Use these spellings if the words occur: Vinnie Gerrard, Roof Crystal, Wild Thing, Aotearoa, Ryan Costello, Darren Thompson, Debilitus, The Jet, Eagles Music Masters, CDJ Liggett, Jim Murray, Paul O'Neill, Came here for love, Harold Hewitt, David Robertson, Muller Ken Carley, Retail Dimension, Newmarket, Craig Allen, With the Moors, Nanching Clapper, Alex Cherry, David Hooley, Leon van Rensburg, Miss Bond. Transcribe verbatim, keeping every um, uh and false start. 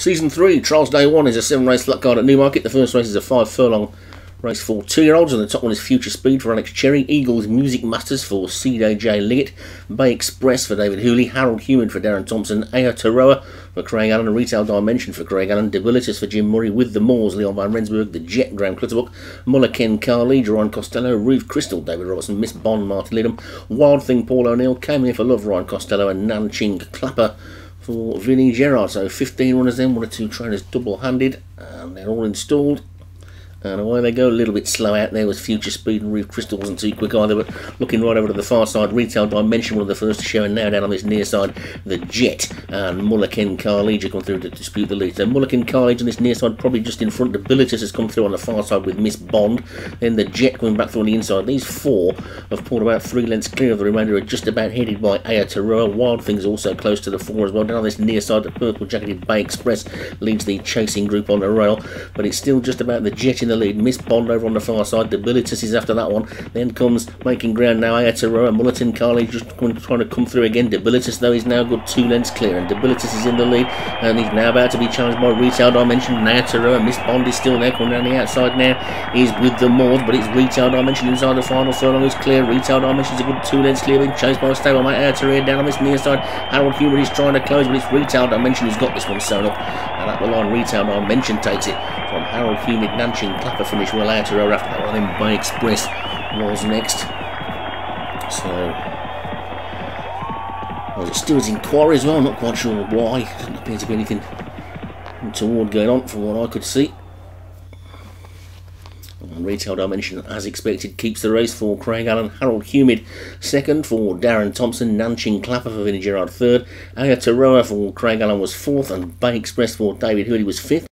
Season three, Trials Day one is a seven race flat card at Newmarket. The first race is a five furlong race for two-year-olds, and the top one is Future Speed for Alex Cherry, Eagles Music Masters for C D J Liggett, Bay Express for David Hooley, Harold Hewitt for Darren Thompson, Aotearoa for Craig Allen, Retail Dimension for Craig Allen, Debilitus for Jim Murray, With the Moors, Leon van Rensburg, The Jet, Graham Clutterbuck, Muller Ken Carley, Ryan Costello, Roof Crystal, David Robertson, Miss Bond, Marty Lidham, Wild Thing, Paul O'Neill, Came Here for Love, Ryan Costello, and Nanching Clapper for Vinnie Gerrard. So fifteen runners then, one or two trainers double-handed, and they're all installed. And away they go. A little bit slow out there was Future Speed, and Roof Crystal wasn't too quick either, but looking right over to the far side, Retail Dimension, one of the first to show, and now down on this near side, The Jet and Muller Ken Carley have come through to dispute the lead. So Muller Ken Carley on this near side, probably just in front. Debilitus has come through on the far side with Miss Bond, then The Jet coming back through on the inside. These four have pulled about three lengths clear of the remainder, are just about headed by Aotearoa. Wild Things also close to the four as well. Down on this near side, the purple jacketed Bay Express leads the chasing group on the rail, but it's still just about The Jet in the lead. Miss Bond over on the far side. Debilitus is after that one. Then comes making ground now Aotearoa. Muller Ken Carley just trying to come through again. Debilitus though is now good two lengths clear, and Debilitus is in the lead, and he's now about to be challenged by Retail Dimension and Aotearoa. Miss Bond is still there, coming down the outside now is With the Moors, but it's Retail Dimension inside the final furlong is clear. Retail Dimension is a good two lengths clear, being chased by a stable mate Aotearoa. Down on this near side, Harold Hewitt is trying to close, but it's Retail Dimension who's got this one sewn up, and that will on Retail Dimension takes it from Harold Hewitt. Nanching Clapper finished well out her after that one, then Bay Express was next. So was it Stewart's inquiry as well? I'm not quite sure why. Doesn't appear to be anything untoward going on from what I could see. And Retail Dimension, as expected, keeps the race for Craig Allen. Harold Humid second for Darren Thompson. Nanching Clapper for Vinnie Gerrard third. Aotearoa for Craig Allen was fourth, and Bay Express for David Hooley was fifth.